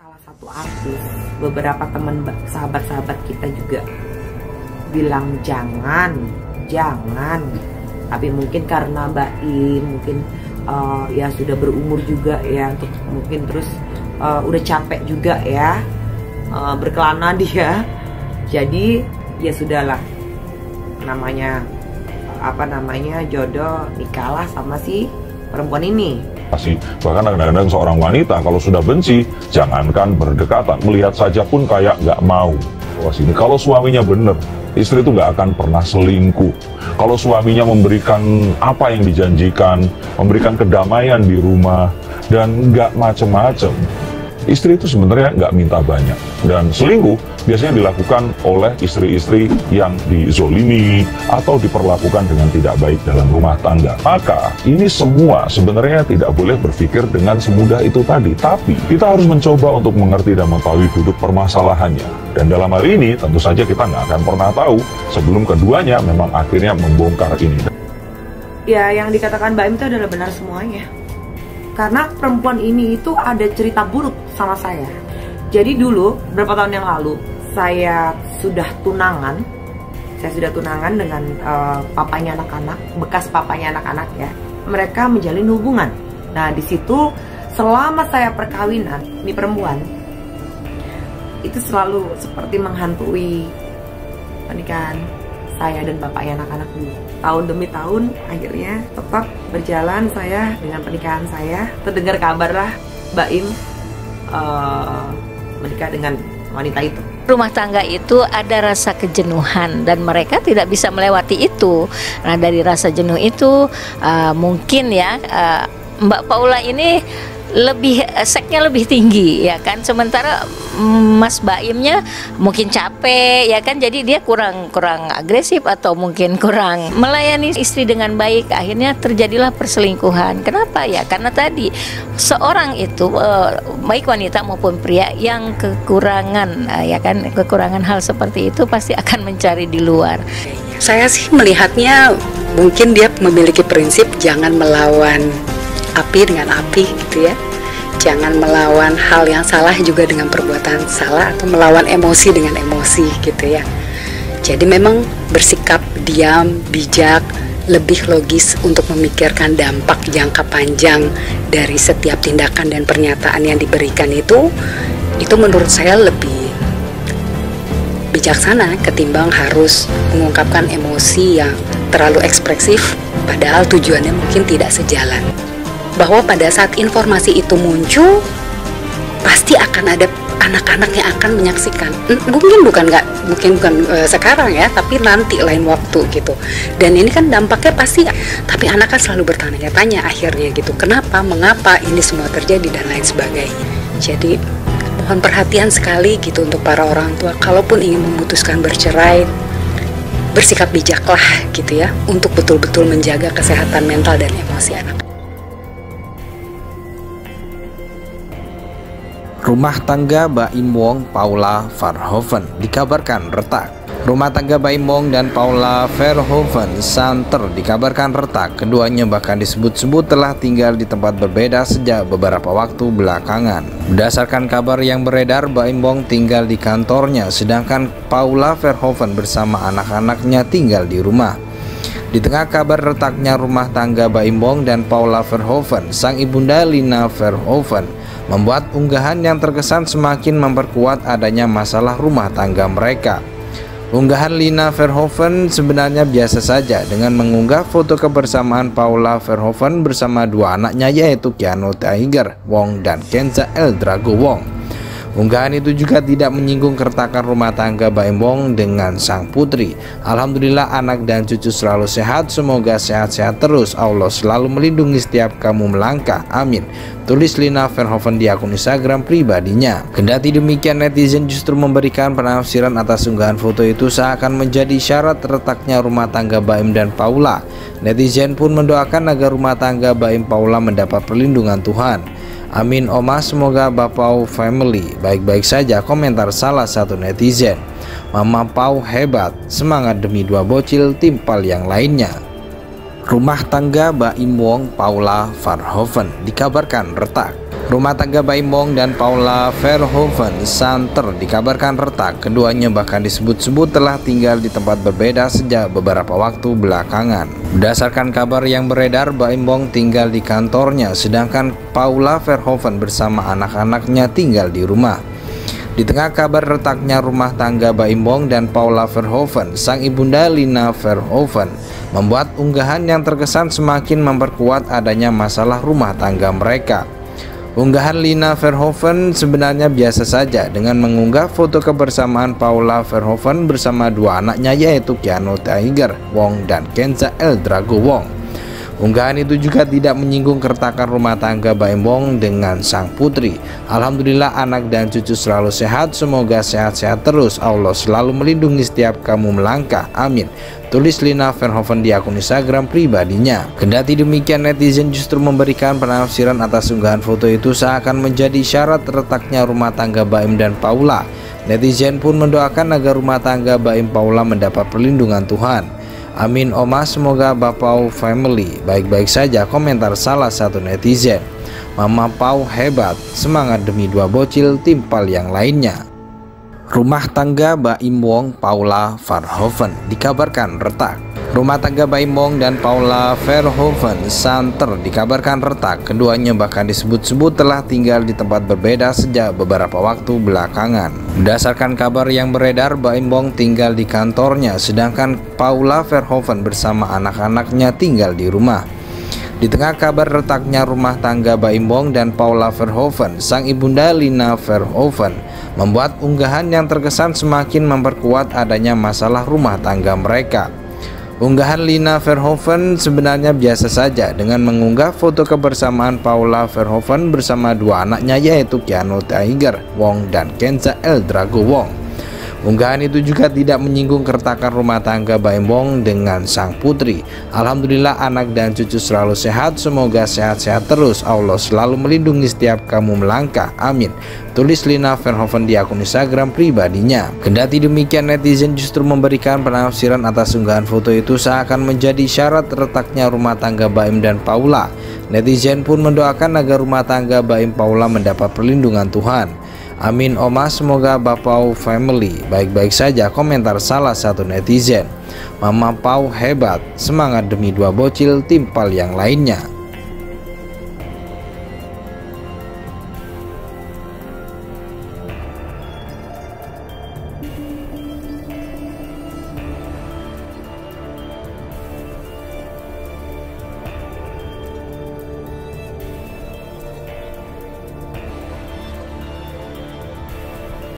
Salah satu artis, beberapa teman sahabat-sahabat kita juga bilang jangan. Tapi mungkin karena Baim mungkin ya sudah berumur juga ya, mungkin terus udah capek juga ya berkelana dia. Jadi ya sudahlah, namanya jodoh, nikahlah sama si perempuan ini. Bahkan kadang-kadang seorang wanita kalau sudah benci, jangankan berdekatan, melihat saja pun kayak nggak mau. Kalau suaminya bener, istri itu nggak akan pernah selingkuh. Kalau suaminya memberikan apa yang dijanjikan, memberikan kedamaian di rumah, dan nggak macem-macem, istri itu sebenarnya nggak minta banyak. Dan selingkuh biasanya dilakukan oleh istri-istri yang dizolimi atau diperlakukan dengan tidak baik dalam rumah tangga. Maka ini semua sebenarnya tidak boleh berpikir dengan semudah itu tadi. Tapi kita harus mencoba untuk mengerti dan mengetahui duduk permasalahannya. Dan dalam hal ini tentu saja kita nggak akan pernah tahu sebelum keduanya memang akhirnya membongkar ini. Ya, yang dikatakan Baim itu adalah benar semuanya. Karena perempuan ini itu ada cerita buruk sama saya. Jadi dulu, beberapa tahun yang lalu, saya sudah tunangan. Saya sudah tunangan dengan papanya anak-anak, bekas papanya anak-anak ya. Mereka menjalin hubungan. Nah, di situ selama saya perkawinan, ini perempuan itu selalu seperti menghantui pernikahan saya dan bapaknya anak-anak dulu. Tahun demi tahun akhirnya tetap berjalan saya dengan pernikahan saya. Terdengar kabar lah Baim menikah dengan wanita itu. Rumah tangga itu ada rasa kejenuhan dan mereka tidak bisa melewati itu. Nah, dari rasa jenuh itu mungkin ya Mbak Paula ini lebih seknya lebih tinggi ya kan, sementara Mas Baimnya mungkin capek ya kan, jadi dia kurang agresif atau mungkin kurang melayani istri dengan baik. Akhirnya terjadilah perselingkuhan. Kenapa ya? Karena tadi seorang itu baik wanita maupun pria yang kekurangan ya kan, kekurangan hal seperti itu pasti akan mencari di luar. Saya sih melihatnya mungkin dia memiliki prinsip jangan melawan api dengan api gitu ya, jangan melawan hal yang salah juga dengan perbuatan salah atau melawan emosi dengan emosi gitu ya. Jadi memang bersikap diam, bijak, lebih logis untuk memikirkan dampak jangka panjang dari setiap tindakan dan pernyataan yang diberikan itu menurut saya lebih bijaksana ketimbang harus mengungkapkan emosi yang terlalu ekspresif padahal tujuannya mungkin tidak sejalan. Bahwa pada saat informasi itu muncul pasti akan ada anak-anak yang akan menyaksikan, mungkin bukan sekarang ya, tapi nanti lain waktu gitu. Dan ini kan dampaknya pasti, tapi anak kan selalu bertanya-tanya akhirnya gitu, kenapa, mengapa ini semua terjadi dan lain sebagainya. Jadi mohon perhatian sekali gitu untuk para orang tua, kalaupun ingin memutuskan bercerai, bersikap bijaklah gitu ya, untuk betul-betul menjaga kesehatan mental dan emosi anak. Rumah tangga Baim Wong, Paula Verhoeven dikabarkan retak. Rumah tangga Baim Wong dan Paula Verhoeven santer dikabarkan retak. Keduanya bahkan disebut-sebut telah tinggal di tempat berbeda sejak beberapa waktu belakangan. Berdasarkan kabar yang beredar, Baim Wong tinggal di kantornya, sedangkan Paula Verhoeven bersama anak-anaknya tinggal di rumah. Di tengah kabar retaknya rumah tangga Baim Wong dan Paula Verhoeven, sang ibunda Lina Verhoeven membuat unggahan yang terkesan semakin memperkuat adanya masalah rumah tangga mereka. Unggahan Lina Verhoeven sebenarnya biasa saja dengan mengunggah foto kebersamaan Paula Verhoeven bersama dua anaknya yaitu Kiano Tiger Wong dan Kenza El Drago Wong. Unggahan itu juga tidak menyinggung keretakan rumah tangga Baim Wong dengan sang putri. Alhamdulillah anak dan cucu selalu sehat, semoga sehat-sehat terus. Allah selalu melindungi setiap kamu melangkah, amin, tulis Lina Verhoeven di akun Instagram pribadinya. Kendati demikian, netizen justru memberikan penafsiran atas unggahan foto itu seakan menjadi syarat retaknya rumah tangga Baim dan Paula. Netizen pun mendoakan agar rumah tangga Baim Paula mendapat perlindungan Tuhan. Amin Oma, semoga Bapak family baik-baik saja, komentar salah satu netizen. Mama Pau hebat, semangat demi dua bocil timpal yang lainnya. Rumah tangga Baim Wong, Paula Verhoeven dikabarkan retak. Rumah tangga Baim Wong dan Paula Verhoeven santer dikabarkan retak. Keduanya bahkan disebut-sebut telah tinggal di tempat berbeda sejak beberapa waktu belakangan. Berdasarkan kabar yang beredar, Baim Wong tinggal di kantornya, sedangkan Paula Verhoeven bersama anak-anaknya tinggal di rumah. Di tengah kabar retaknya rumah tangga Baim Wong dan Paula Verhoeven, sang ibunda Lina Verhoeven membuat unggahan yang terkesan semakin memperkuat adanya masalah rumah tangga mereka. Unggahan Lina Verhoeven sebenarnya biasa saja dengan mengunggah foto kebersamaan Paula Verhoeven bersama dua anaknya, yaitu Kiano Tiger Wong dan Kenza El Drago Wong. Unggahan itu juga tidak menyinggung keretakan rumah tangga Baim Wong dengan sang putri. Alhamdulillah anak dan cucu selalu sehat, semoga sehat-sehat terus. Allah selalu melindungi setiap kamu melangkah. Amin. Tulis Lina Verhoeven di akun Instagram pribadinya. Kendati demikian, netizen justru memberikan penafsiran atas unggahan foto itu seakan menjadi syarat retaknya rumah tangga Baim dan Paula. Netizen pun mendoakan agar rumah tangga Baim Paula mendapat perlindungan Tuhan. Amin Oma, semoga Bapau family baik-baik saja, komentar salah satu netizen. Mama Pau hebat, semangat demi dua bocil timpal yang lainnya. Rumah tangga Baim Wong, Paula Verhoeven dikabarkan retak. Rumah tangga Baim Wong dan Paula Verhoeven santer dikabarkan retak. Keduanya bahkan disebut-sebut telah tinggal di tempat berbeda sejak beberapa waktu belakangan. Berdasarkan kabar yang beredar, Baim Wong tinggal di kantornya, sedangkan Paula Verhoeven bersama anak-anaknya tinggal di rumah. Di tengah kabar retaknya rumah tangga Baim Wong dan Paula Verhoeven, sang ibunda Lina Verhoeven membuat unggahan yang terkesan semakin memperkuat adanya masalah rumah tangga mereka. Unggahan Lina Verhoeven sebenarnya biasa saja dengan mengunggah foto kebersamaan Paula Verhoeven bersama dua anaknya, yaitu Kiano Tiger Wong dan Kenza El Drago Wong. Unggahan itu juga tidak menyinggung keretakan rumah tangga Baim Wong dengan sang putri. Alhamdulillah anak dan cucu selalu sehat, semoga sehat-sehat terus. Allah selalu melindungi setiap kamu melangkah. Amin. Tulis Lina Verhoeven di akun Instagram pribadinya. Kendati demikian, netizen justru memberikan penafsiran atas unggahan foto itu seakan menjadi syarat retaknya rumah tangga Baim dan Paula. Netizen pun mendoakan agar rumah tangga Baim Paula mendapat perlindungan Tuhan. Amin Oma, semoga Bapau family baik-baik saja, komentar salah satu netizen. Mama Pau hebat, semangat demi dua bocil timpal yang lainnya.